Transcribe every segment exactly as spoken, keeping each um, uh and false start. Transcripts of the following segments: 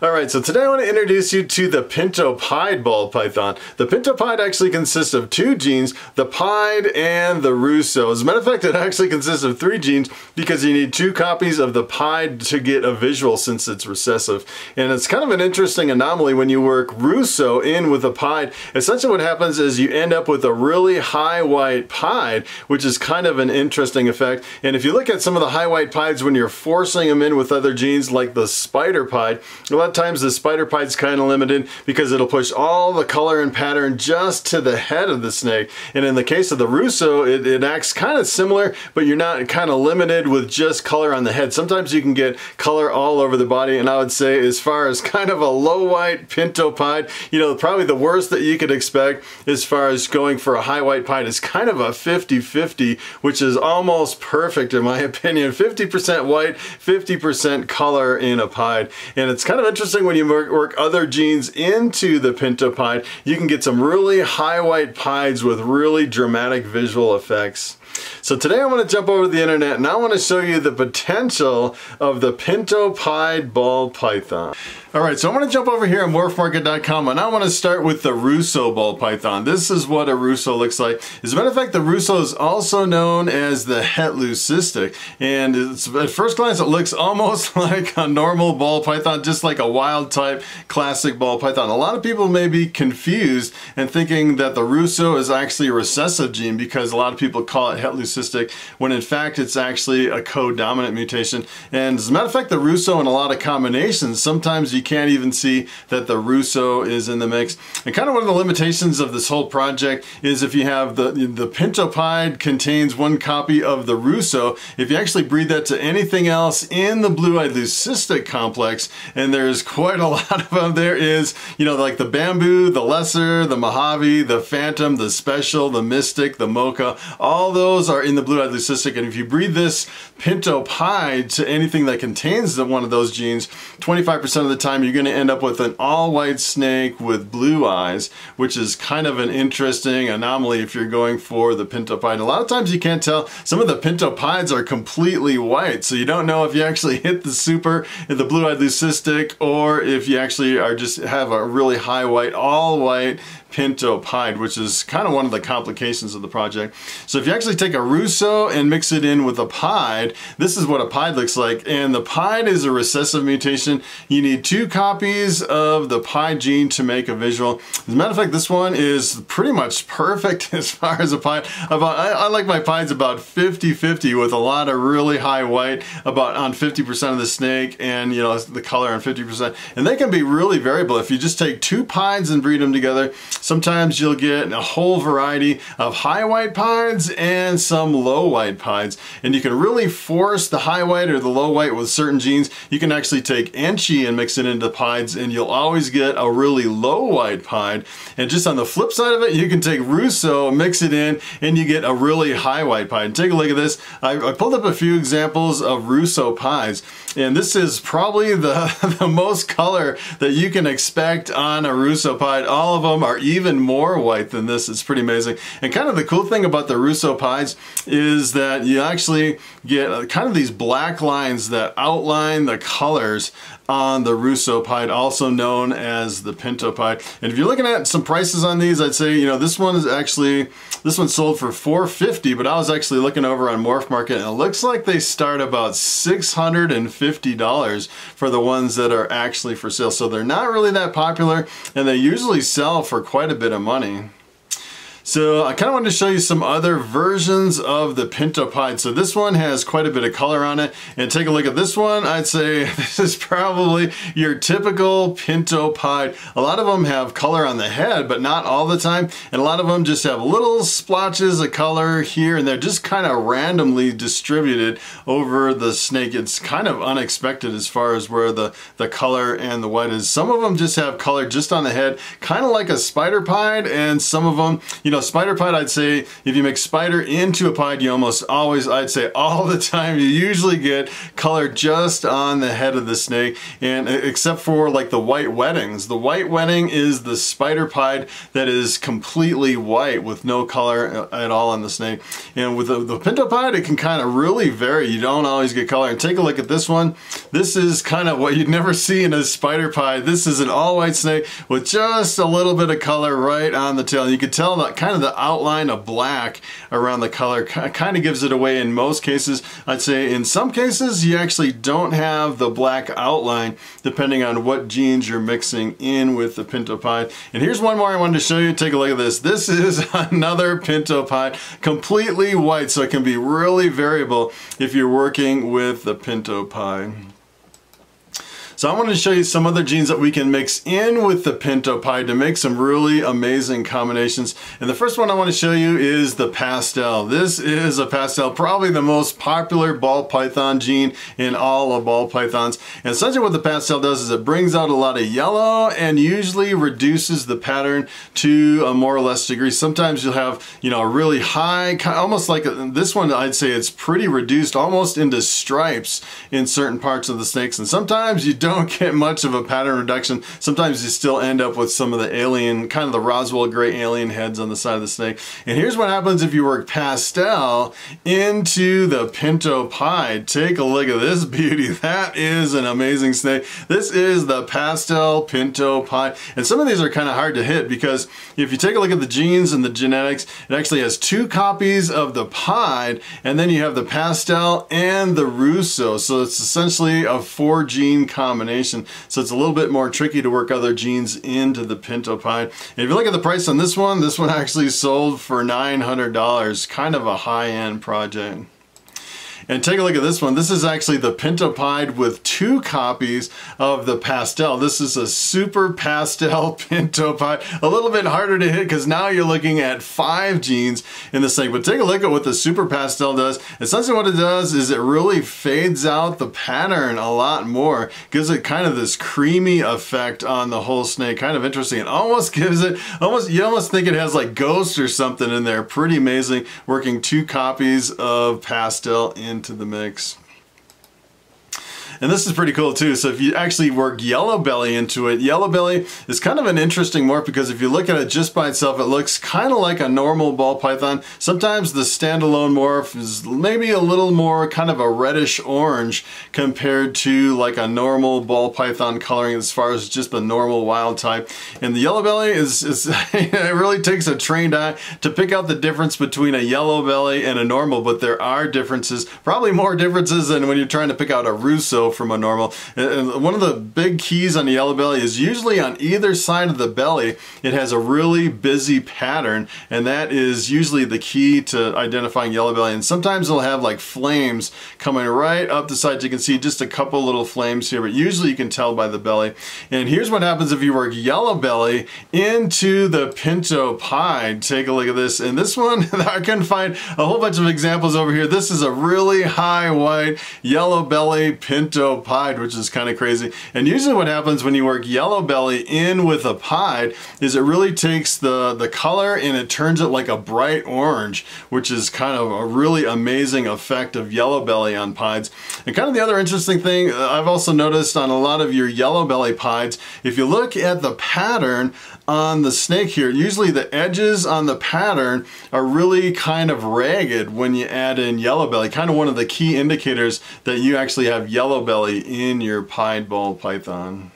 Alright, so today I want to introduce you to the Pinto Pied ball python. The Pinto Pied actually consists of two genes, the Pied and the Russo. As a matter of fact, it actually consists of three genes because you need two copies of the Pied to get a visual since it's recessive. And it's kind of an interesting anomaly when you work Russo in with a Pied. Essentially what happens is you end up with a really high white Pied, which is kind of an interesting effect. And if you look at some of the high white Pieds when you're forcing them in with other genes like the Spider Pied, a lot of times the Spider Pied's kind of limited because it'll push all the color and pattern just to the head of the snake. And in the case of the Russo, it, it acts kind of similar, but you're not kind of limited with just color on the head. Sometimes you can get color all over the body, and I would say as far as kind of a low white Pinto Pied, you know, probably the worst that you could expect as far as going for a high white Pied is kind of a fifty fifty, which is almost perfect in my opinion. fifty percent white, fifty percent color in a Pied. And it's kind of interesting when you work other genes into the Pinto Pied, you can get some really high white Pieds with really dramatic visual effects. So today I want to jump over the internet and I want to show you the potential of the Pinto Pied ball python. Alright, so I'm going to jump over here on Morph Market dot com and I want to start with the Russo ball python. This is what a Russo looks like. As a matter of fact, the Russo is also known as the Het Leucistic, and it's, at first glance it looks almost like a normal ball python, just like a wild type classic ball python. A lot of people may be confused and thinking that the Russo is actually a recessive gene because a lot of people call it Het Leucistic when in fact it's actually a codominant mutation. And as a matter of fact, the Russo in a lot of combinations, sometimes you can't even see that the Russo is in the mix. And kind of one of the limitations of this whole project is if you have the, the Pinto Pied contains one copy of the Russo, if you actually breed that to anything else in the blue-eyed leucistic complex, and there's quite a lot of them, there is, you know, like the bamboo, the lesser, the Mojave, the phantom, the special, the mystic, the mocha, all those Those are in the blue-eyed leucistic, and if you breed this Pinto Pied to anything that contains the, one of those genes, twenty-five percent of the time you're going to end up with an all-white snake with blue eyes, which is kind of an interesting anomaly if you're going for the Pinto Pied. A lot of times you can't tell. Some of the Pinto Pieds are completely white, so you don't know if you actually hit the super, the blue-eyed leucistic, or if you actually are just have a really high white, all-white Pinto Pied, which is kind of one of the complications of the project. So if you actually take a Russo and mix it in with a Pied, this is what a Pied looks like, and the Pied is a recessive mutation. You need two copies of the Pied gene to make a visual. As a matter of fact, this one is pretty much perfect as far as a Pied. About, I, I like my Pieds about fifty fifty with a lot of really high white about on fifty percent of the snake, and you know, the color on fifty percent, and they can be really variable. If you just take two Pieds and breed them together, sometimes you'll get a whole variety of high white Pieds and some low white Pieds. And you can really force the high white or the low white with certain genes. You can actually take Anchi and mix it into Pieds, and you'll always get a really low white Pied. And just on the flip side of it, you can take Russo, mix it in, and you get a really high white Pied. Take a look at this. I, I pulled up a few examples of Russo Pieds, and this is probably the, the most color that you can expect on a Russo Pied. All of them are even more white than this. It's pretty amazing. And kind of the cool thing about the Russo Pieds is that you actually get kind of these black lines that outline the colors on the Russo Pied, also known as the Pinto Pied. And if you're looking at some prices on these, I'd say, you know, this one is actually, this one sold for four hundred fifty dollars, but I was actually looking over on Morph Market, and it looks like they start about six hundred fifty dollars for the ones that are actually for sale. So they're not really that popular, and they usually sell for quite a bit of money. So I kind of wanted to show you some other versions of the Pinto Pied. So this one has quite a bit of color on it. And take a look at this one. I'd say this is probably your typical Pinto Pied. A lot of them have color on the head, but not all the time. And a lot of them just have little splotches of color here and they're just kind of randomly distributed over the snake. It's kind of unexpected as far as where the, the color and the white is. Some of them just have color just on the head, kind of like a Spider Pied, and some of them, you know, know, spider pied, I'd say if you make spider into a pied, you almost always, I'd say all the time, you usually get color just on the head of the snake, and except for like the white weddings. The white wedding is the spider pied that is completely white with no color at all on the snake. And with the, the pinto pied, it can kind of really vary. You don't always get color. And take a look at this one. This is kind of what you'd never see in a spider pied. This is an all white snake with just a little bit of color right on the tail. You can tell that kind of the outline of black around the color kind of gives it away in most cases. I'd say in some cases you actually don't have the black outline depending on what genes you're mixing in with the pinto pied. And here's one more I wanted to show you. Take a look at this. This is another pinto pied, completely white, so it can be really variable if you're working with the pinto pied. So I wanted to show you some other genes that we can mix in with the pinto pied to make some really amazing combinations. And the first one I want to show you is the pastel. This is a pastel, probably the most popular ball python gene in all of ball pythons. And essentially what the pastel does is it brings out a lot of yellow and usually reduces the pattern to a more or less degree. Sometimes you'll have, you know, a really high, almost like a, this one, I'd say it's pretty reduced almost into stripes in certain parts of the snakes. And sometimes you don't don't get much of a pattern reduction. Sometimes you still end up with some of the alien, kind of the Roswell gray alien heads on the side of the snake. And here's what happens if you work pastel into the pinto pied. Take a look at this beauty. That is an amazing snake. This is the pastel pinto pied. And some of these are kind of hard to hit because if you take a look at the genes and the genetics, it actually has two copies of the pied, and then you have the pastel and the Russo. So it's essentially a four gene combination. So it's a little bit more tricky to work other genes into the pinto pied. And if you look at the price on this one, this one actually sold for nine hundred dollars, kind of a high-end project. And take a look at this one. This is actually the pinto pied with two copies of the pastel. This is a super pastel pinto pied. A little bit harder to hit because now you're looking at five genes in the snake. But take a look at what the super pastel does. Essentially what it does is it really fades out the pattern a lot more. Gives it kind of this creamy effect on the whole snake. Kind of interesting. It almost gives it, almost you almost think it has like ghosts or something in there. Pretty amazing working two copies of pastel in into the mix. And this is pretty cool too. So if you actually work yellow belly into it, yellow belly is kind of an interesting morph because if you look at it just by itself, it looks kind of like a normal ball python. Sometimes the standalone morph is maybe a little more kind of a reddish orange compared to like a normal ball python coloring as far as just the normal wild type. And the yellow belly is, is it really takes a trained eye to pick out the difference between a yellow belly and a normal, but there are differences, probably more differences than when you're trying to pick out a Russo from a normal. And one of the big keys on the yellow belly is usually on either side of the belly it has a really busy pattern, and that is usually the key to identifying yellow belly. And sometimes it'll have like flames coming right up the sides. You can see just a couple little flames here, but usually you can tell by the belly. And here's what happens if you work yellow belly into the pinto pied. Take a look at this. And this one I can find a whole bunch of examples over here. This is a really high white yellow belly pinto pied, which is kind of crazy. And usually what happens when you work yellow belly in with a pied is it really takes the the color and it turns it like a bright orange, which is kind of a really amazing effect of yellow belly on pieds. And kind of the other interesting thing I've also noticed on a lot of your yellow belly pieds, if you look at the pattern on the snake here, usually the edges on the pattern are really kind of ragged when you add in yellow belly, kind of one of the key indicators that you actually have yellow belly belly in your pied ball python.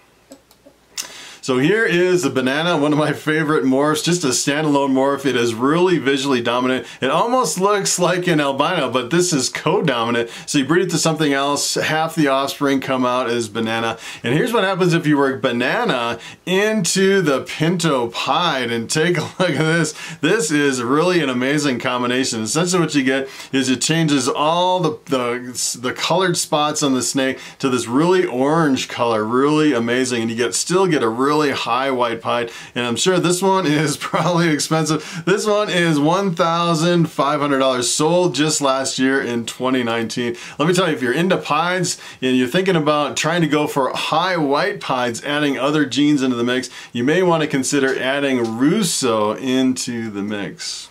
So here is a banana, one of my favorite morphs, just a standalone morph. It is really visually dominant. It almost looks like an albino, but this is co-dominant. So you breed it to something else, half the offspring come out as banana. And here's what happens if you work banana into the pinto pied. And take a look at this. This is really an amazing combination. Essentially what you get is it changes all the, the, the colored spots on the snake to this really orange color, really amazing. And you get still get a really really high white pied, and I'm sure this one is probably expensive. This one is one thousand five hundred dollars, sold just last year in twenty nineteen. Let me tell you, if you're into pieds and you're thinking about trying to go for high white pieds, adding other genes into the mix, you may want to consider adding Russo into the mix.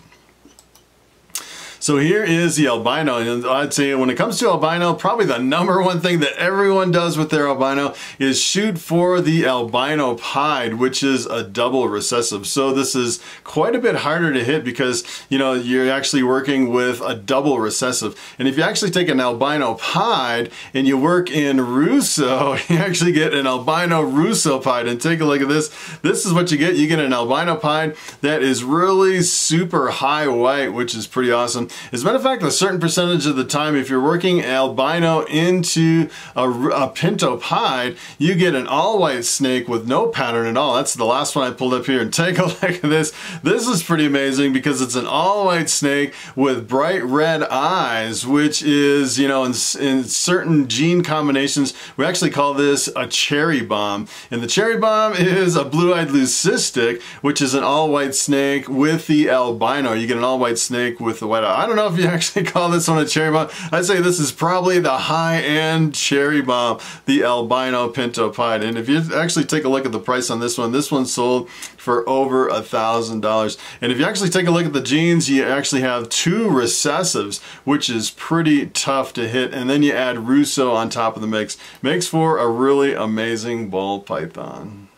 So here is the albino, and I'd say when it comes to albino, probably the number one thing that everyone does with their albino is shoot for the albino pied, which is a double recessive. So this is quite a bit harder to hit because, you know, you're actually working with a double recessive. And if you actually take an albino pied and you work in Russo, you actually get an albino Russo pied. And take a look at this. This is what you get. You get an albino pied that is really super high white, which is pretty awesome. As a matter of fact, a certain percentage of the time, if you're working albino into a, a Pinto Pied, you get an all-white snake with no pattern at all. That's the last one I pulled up here. And take a look at this. This is pretty amazing because it's an all-white snake with bright red eyes, which is, you know, in, in certain gene combinations, we actually call this a cherry bomb. And the cherry bomb is a blue-eyed leucistic, which is an all-white snake with the albino. You get an all-white snake with the white eye. I don't know if you actually call this one a cherry bomb. I'd say this is probably the high-end cherry bomb, the albino Pinto Pied. And if you actually take a look at the price on this one, this one sold for over a thousand dollars. And if you actually take a look at the genes, you actually have two recessives, which is pretty tough to hit. And then you add Russo on top of the mix. Makes for a really amazing ball python.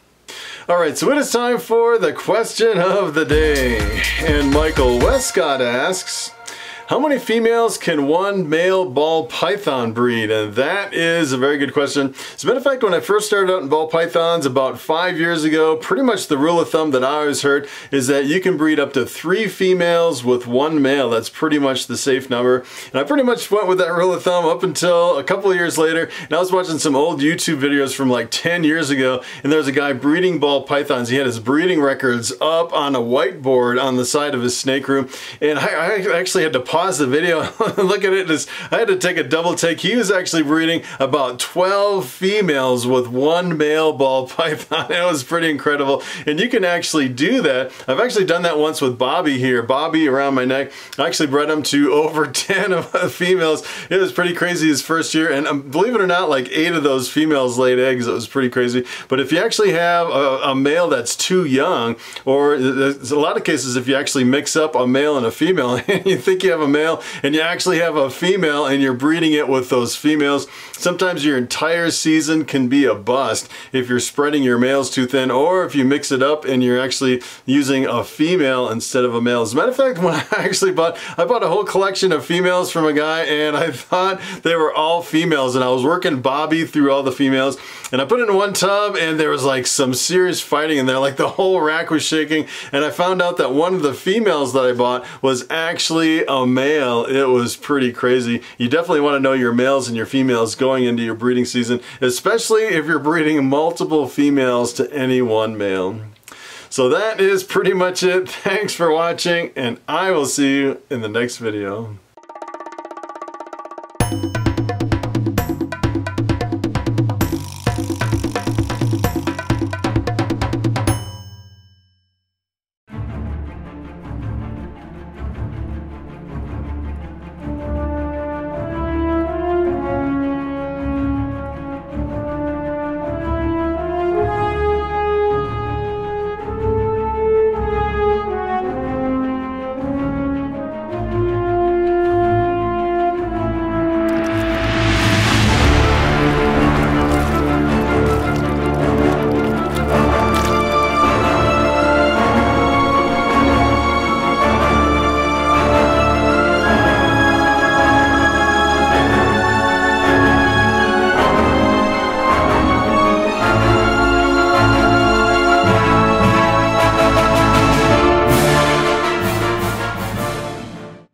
Alright, so it is time for the question of the day. And Michael Westcott asks, how many females can one male ball python breed? And that is a very good question. As a matter of fact, when I first started out in ball pythons about five years ago, pretty much the rule of thumb that I always heard is that you can breed up to three females with one male. That's pretty much the safe number. And I pretty much went with that rule of thumb up until a couple of years later. And I was watching some old YouTube videos from like ten years ago, and there was a guy breeding ball pythons. He had his breeding records up on a whiteboard on the side of his snake room. And I, I actually had to pause the video and look at it. As I had to take a double take. He was actually breeding about twelve females with one male ball python. It was pretty incredible. And you can actually do that. I've actually done that once with Bobby here. Bobby around my neck. I actually bred him to over ten of females. It was pretty crazy his first year. And um, believe it or not, like eight of those females laid eggs. It was pretty crazy. But if you actually have a, a male that's too young, or there's a lot of cases if you actually mix up a male and a female, and you think you have a male and you actually have a female and you're breeding it with those females, sometimes your entire season can be a bust if you're spreading your males too thin, or if you mix it up and you're actually using a female instead of a male. As a matter of fact, when I actually bought, I bought a whole collection of females from a guy, and I thought they were all females, and I was working Bobby through all the females, and I put it in one tub, and there was like some serious fighting in there, like the whole rack was shaking, and I found out that one of the females that I bought was actually a male. It was pretty crazy. You definitely want to know your males and your females going into your breeding season, especially if you're breeding multiple females to any one male. So that is pretty much it. Thanks for watching, and I will see you in the next video.